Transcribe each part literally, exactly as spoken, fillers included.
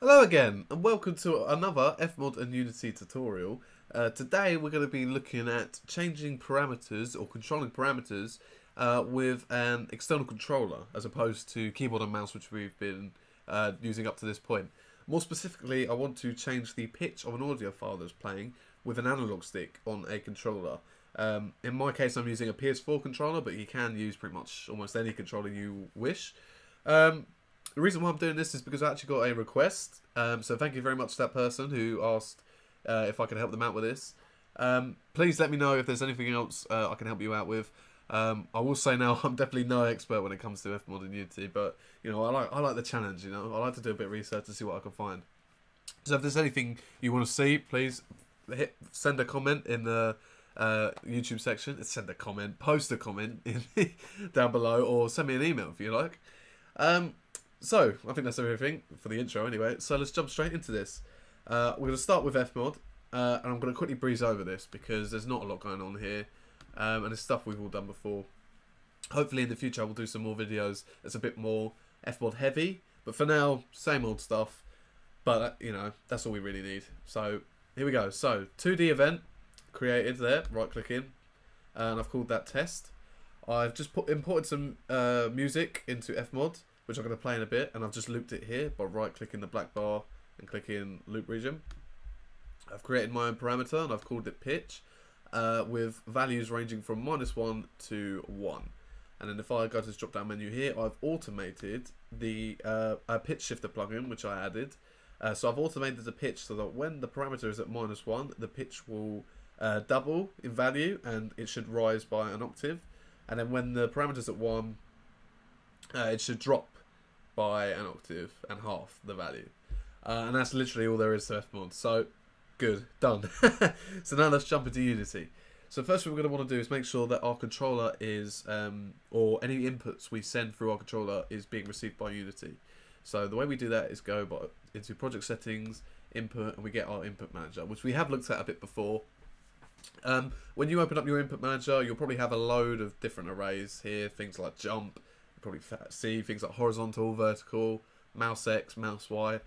Hello again, and welcome to another F MOD and Unity tutorial. Uh, today we're going to be looking at changing parameters or controlling parameters uh, with an external controller as opposed to keyboard and mouse, which we've been uh, using up to this point. More specifically, I want to change the pitch of an audio file that's playing with an analog stick on a controller. Um, in my case, I'm using a P S four controller, but you can use pretty much almost any controller you wish. Um, The reason why I'm doing this is because I actually got a request, um, so thank you very much to that person who asked uh, if I can help them out with this. Um, please let me know if there's anything else uh, I can help you out with. Um, I will say now, I'm definitely no expert when it comes to F MOD and Unity, but you know, I like I like the challenge. You know, I like to do a bit of research to see what I can find. So if there's anything you want to see, please hit send a comment in the uh, YouTube section. Send a comment, post a comment in the, down below, or send me an email if you like. Um, So, I think that's everything for the intro anyway, so let's jump straight into this. Uh, we're going to start with F MOD, uh, and I'm going to quickly breeze over this because there's not a lot going on here, um, and it's stuff we've all done before. Hopefully in the future I will do some more videos that's a bit more F MOD heavy, but for now, same old stuff, but you know, that's all we really need. So, here we go. So, two D event created there, right click in, and I've called that test. I've just put, imported some uh, music into F MOD, which I'm going to play in a bit, and I've just looped it here by right-clicking the black bar and clicking loop region. I've created my own parameter, and I've called it pitch, uh, with values ranging from minus one to one. And then if I go to this drop-down menu here, I've automated the uh, uh, pitch shifter plugin, which I added. Uh, so I've automated the pitch so that when the parameter is at minus one, the pitch will uh, double in value, and it should rise by an octave. And then when the parameter is at one, uh, it should drop by an octave and half the value, uh, and that's literally all there is to F MOD. So, good, done. So now let's jump into Unity. So first what we're going to want to do is make sure that our controller is, um, or any inputs we send through our controller is being received by Unity. So the way we do that is go by, into project settings, input, and we get our input manager, which we have looked at a bit before. Um, when you open up your input manager, you'll probably have a load of different arrays here, things like jump, probably see things like horizontal, vertical, mouse X, mouse Y.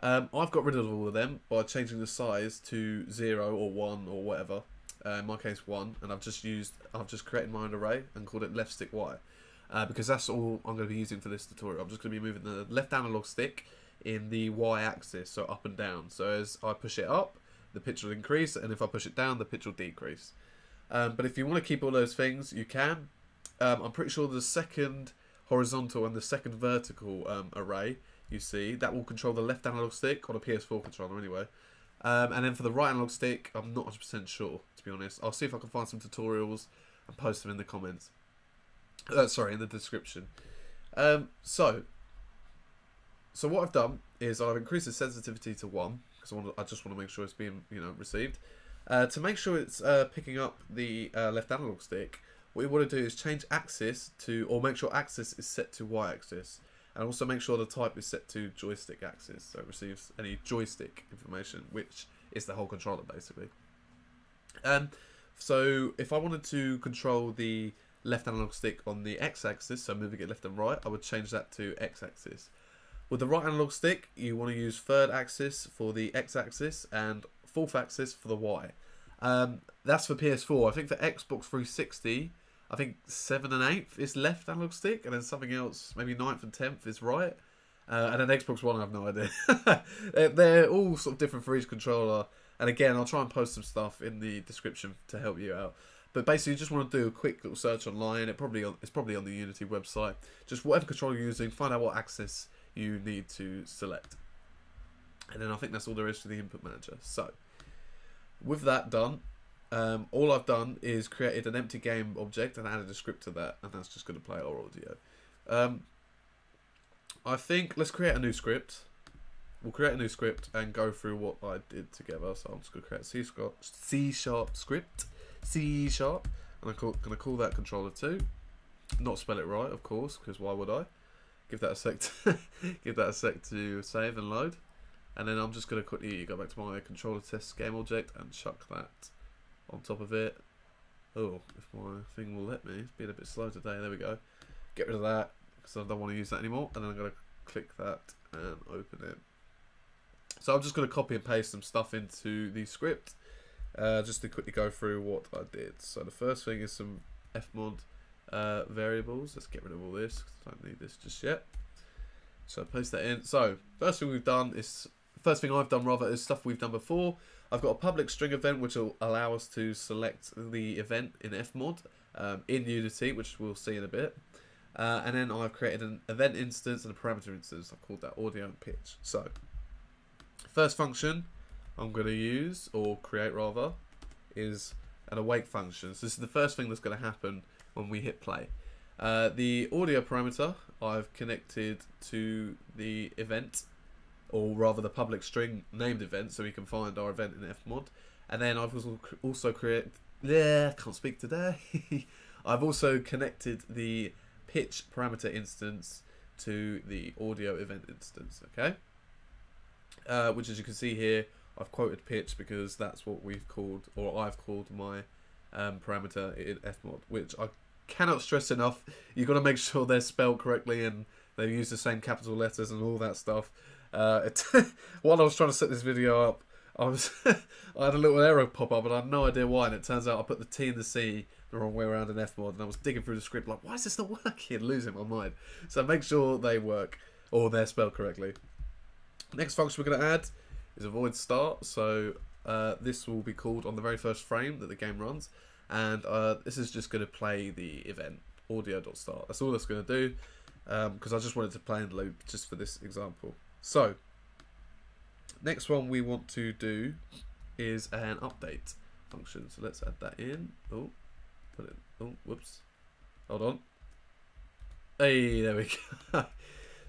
Um, I've got rid of all of them by changing the size to zero or one or whatever. Uh, in my case, one, and I've just used, I've just created my own array and called it left stick Y, uh, because that's all I'm going to be using for this tutorial. I'm just going to be moving the left analog stick in the Y axis, so up and down. So as I push it up, the pitch will increase, and if I push it down, the pitch will decrease. Um, but if you want to keep all those things, you can. Um, I'm pretty sure the second horizontal and the second vertical um, array you see, that will control the left analog stick on a P S four controller anyway, um, and then for the right analog stick I'm not one hundred percent sure, to be honest. I'll see if I can find some tutorials and post them in the comments, uh, sorry, in the description. um, so so what I've done is I've increased the sensitivity to one because I, want to, I just want to make sure it's being, you know, received. Uh, to make sure it's uh, picking up the uh, left analog stick, what you want to do is change axis to, or make sure axis is set to Y-axis, and also make sure the type is set to joystick axis, so it receives any joystick information, which is the whole controller basically. Um, so if I wanted to control the left analog stick on the X-axis, so moving it left and right, I would change that to X-axis. With the right analog stick, you want to use third axis for the X-axis and fourth axis for the Y. Um, that's for P S four. I think for Xbox three sixty, I think seven and eighth is left analog stick, and then something else, maybe ninth and tenth is right. Uh, and then Xbox One, I have no idea. they're, they're all sort of different for each controller. And again, I'll try and post some stuff in the description to help you out. But basically, you just want to do a quick little search online. It probably on, it's probably on the Unity website. Just whatever controller you're using, find out what axis you need to select. And then I think that's all there is for the input manager. So, with that done, um, all I've done is created an empty game object and added a script to that, and that's just going to play our audio. Um, I think, let's create a new script. We'll create a new script and go through what I did together. So I'm just going to create a C sharp, C sharp script, C sharp, and I'm going to call that controller two. Not spell it right, of course, because why would I? Give that a sec. To give that a sec to save and load. And then I'm just going to quickly go back to my controller test game object and chuck that on top of it. Oh, if my thing will let me. It's been a bit slow today. There we go. Get rid of that because I don't want to use that anymore. And then I'm going to click that and open it. So I'm just going to copy and paste some stuff into the script, uh, just to quickly go through what I did. So the first thing is some F mod uh, variables. Let's get rid of all this, because I don't need this just yet. So paste that in. So first thing we've done is, first thing I've done rather is stuff we've done before. I've got a public string event which will allow us to select the event in F mod um, in Unity, which we'll see in a bit. Uh, and then I've created an event instance and a parameter instance. I've called that audio and pitch. So first function I'm going to use, or create rather, is an awake function. So this is the first thing that's going to happen when we hit play. Uh, the audio parameter I've connected to the event, or rather the public string named event, so we can find our event in F mod. And then I've also, also created, yeah, can't speak today. I've also connected the pitch parameter instance to the audio event instance, okay? Uh, which, as you can see here, I've quoted pitch because that's what we've called, or I've called my um, parameter in F mod, which I cannot stress enough. You've got to make sure they're spelled correctly and they use the same capital letters and all that stuff. Uh, it, while I was trying to set this video up, I was I had a little error pop up, and I had no idea why. And it turns out I put the T and the C the wrong way around in F mod, and I was digging through the script like, why is this not working? Losing my mind. So make sure they work, or they're spelled correctly. Next function we're going to add is a void start. So uh, this will be called on the very first frame that the game runs, and uh, this is just going to play the event audio dot start. That's all that's going to do, because um, I just wanted to play in loop just for this example. So next one we want to do is an update function. So let's add that in. Oh, put it. Oh, whoops. Hold on. Hey, there we go.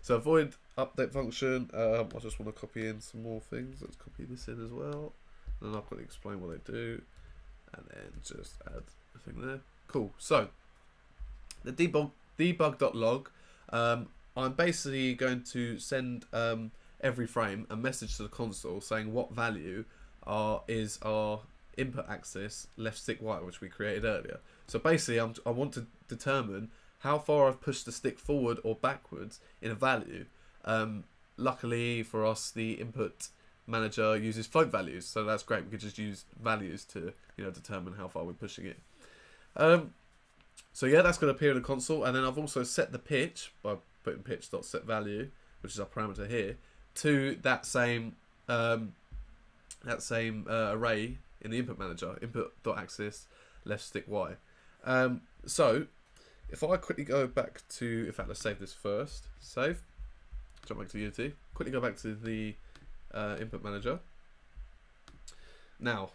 So void update function. Um, I just want to copy in some more things. Let's copy this in as well. And then I'll quickly explain what they do, and then just add a thing there. Cool. So the debug debug.log. Um, I'm basically going to send um, every frame a message to the console saying what value are, is our input axis left stick Y, which we created earlier. So basically I'm, I want to determine how far I've pushed the stick forward or backwards in a value. Um, luckily for us, the input manager uses float values, so that's great. We could just use values to, you know, determine how far we're pushing it. Um, so yeah, that's going to appear in the console, and then I've also set the pitch by putting pitch.setValue, which is our parameter here, to that same um, that same uh, array in the input manager, input.axis left stick Y. Um, so if I quickly go back to, in fact, let's save this first. Save. Jump back to Unity. Quickly go back to the uh, input manager. Now,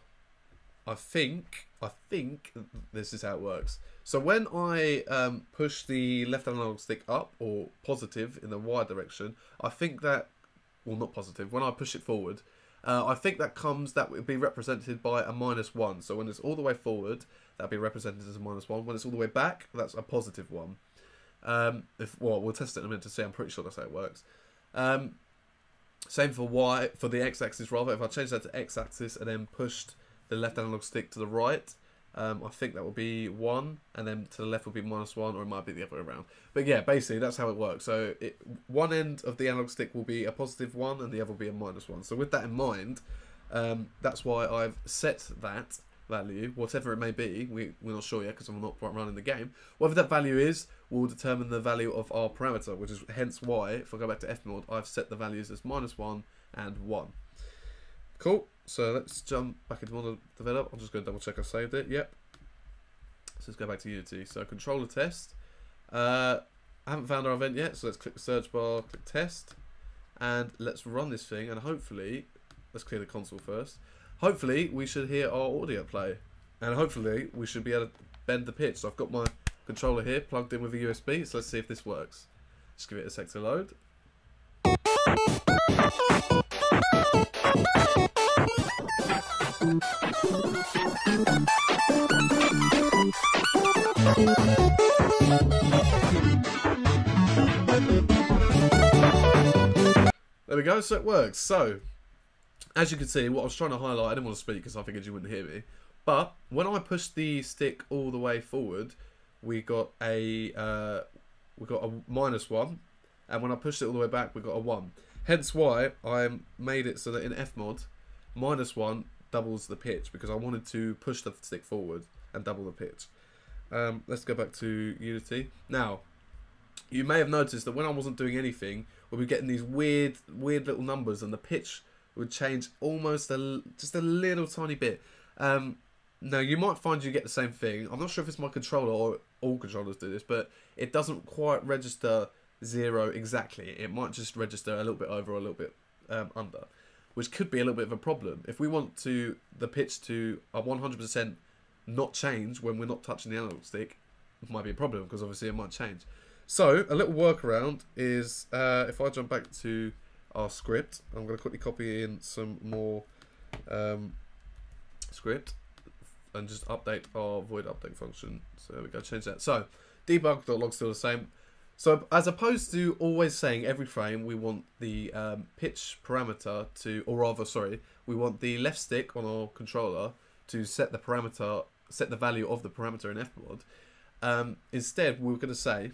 I think I think this is how it works. So when I um, push the left analog stick up or positive in the Y direction, I think that, well, not positive, when I push it forward, uh, I think that comes, that would be represented by a minus one. So when it's all the way forward, that'd be represented as a minus one. When it's all the way back, that's a positive one. Um, if well, we'll test it in a minute to see. I'm pretty sure that's how it works. Um, same for Y, for the X-axis rather. If I change that to X-axis and then pushed the left analog stick to the right, um, I think that will be one, and then to the left will be minus one, or it might be the other way around. But yeah, basically that's how it works. So it, one end of the analog stick will be a positive one, and the other will be a minus one. So with that in mind, um, that's why I've set that value, whatever it may be. We, we're not sure yet because I'm not quite running the game. Whatever that value is will determine the value of our parameter, which is hence why, if I go back to F mod, I've set the values as minus one and one. Cool. So let's jump back into MonoDevelop. I'm just going to double check I saved it. Yep. So let's go back to Unity. So controller test. Uh, I haven't found our event yet, so let's click the search bar, click test, and let's run this thing. And hopefully, let's clear the console first. Hopefully, we should hear our audio play, and hopefully, we should be able to bend the pitch. So I've got my controller here plugged in with a U S B. So let's see if this works. Just give it a sec to load. There we go, so it works. So as you can see, what I was trying to highlight, I didn't want to speak because I figured you wouldn't hear me, but when I pushed the stick all the way forward, we got a uh, we got a minus one, and when I pushed it all the way back, we got a one. Hence why I made it so that in F mod, minus one doubles the pitch, because I wanted to push the stick forward and double the pitch. Um, let's go back to Unity. Now, you may have noticed that when I wasn't doing anything, we were getting these weird, weird little numbers, and the pitch would change almost a, just a little tiny bit. Um, now, you might find you get the same thing. I'm not sure if it's my controller or all controllers do this, but it doesn't quite register zero exactly. It might just register a little bit over or a little bit um, under, which could be a little bit of a problem. If we want to the pitch to a one hundred percent not change when we're not touching the analog stick, it might be a problem, because obviously it might change. So a little workaround is, uh, if I jump back to our script, I'm going to quickly copy in some more um, script and just update our void update function. So there we go, change that. So debug.log's still the same. So as opposed to always saying every frame we want the um, pitch parameter to, or rather, sorry, we want the left stick on our controller to set the parameter, set the value of the parameter in F mod. Um, instead, we're going to say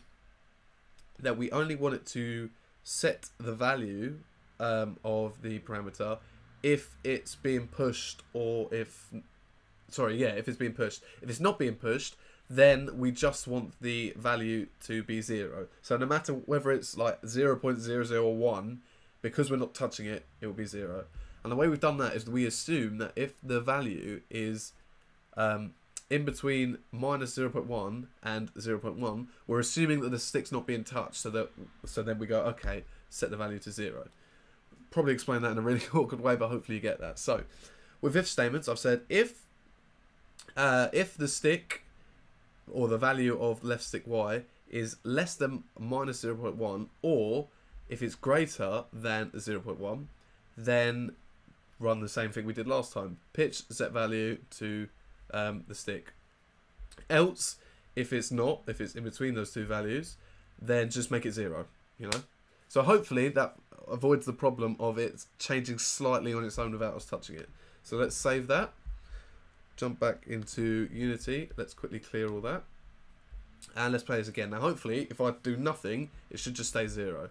that we only want it to set the value um, of the parameter if it's being pushed, or if, sorry, yeah, if it's being pushed. If it's not being pushed, then we just want the value to be zero. So no matter whether it's like zero point zero zero one, because we're not touching it, it will be zero. And the way we've done that is we assume that if the value is um, in between minus zero point one and zero point one, we're assuming that the stick's not being touched. So that so then we go, okay, set the value to zero. Probably explain that in a really awkward way, but hopefully you get that. So with if statements, I've said if uh, if the stick, or the value of left stick Y, is less than minus zero point one, or if it's greater than zero point one, then run the same thing we did last time. Pitch, set value to um, the stick. Else, if it's not, if it's in between those two values, then just make it zero, you know? So hopefully that avoids the problem of it changing slightly on its own without us touching it. So let's save that. Jump back into Unity. Let's quickly clear all that, and let's play this again. Now hopefully if I do nothing, it should just stay zero.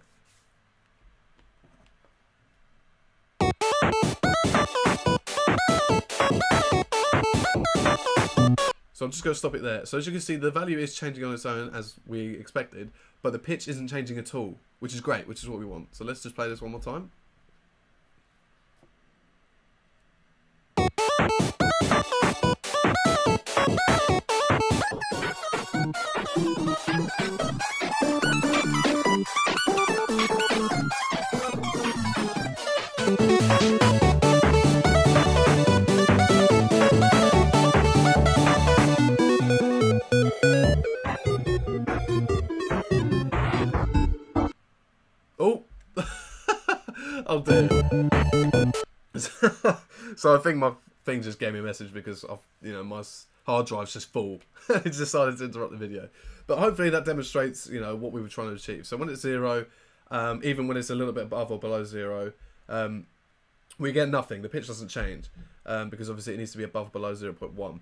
So I'm just going to stop it there. So as you can see, the value is changing on its own as we expected, but the pitch isn't changing at all, which is great, which is what we want. So let's just play this one more time. Oh, I'll do. So I think my thing just gave me a message because I've, you know, my hard drive's just full. It decided to interrupt the video. But hopefully that demonstrates, you know, what we were trying to achieve. So when it's zero, um, even when it's a little bit above or below zero, um, we get nothing. The pitch doesn't change um, because obviously it needs to be above or below zero point one.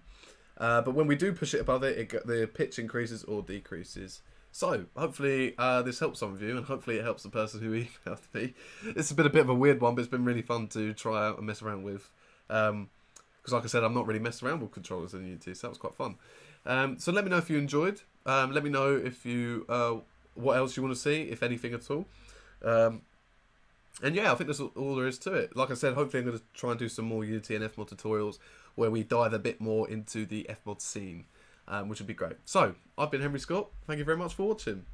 Uh, but when we do push it above it, it the pitch increases or decreases. So hopefully uh, this helps some of you, and hopefully it helps the person who emailed me. It's been a bit of a weird one, but it's been really fun to try out and mess around with. Um, Because like I said, I'm not really messing around with controllers in Unity, so that was quite fun. Um, so let me know if you enjoyed. Um, let me know if you uh, what else you want to see, if anything at all. Um, and yeah, I think that's all there is to it. Like I said, hopefully I'm going to try and do some more Unity and F mod tutorials where we dive a bit more into the F mod scene, um, which would be great. So, I've been Henry Scott. Thank you very much for watching.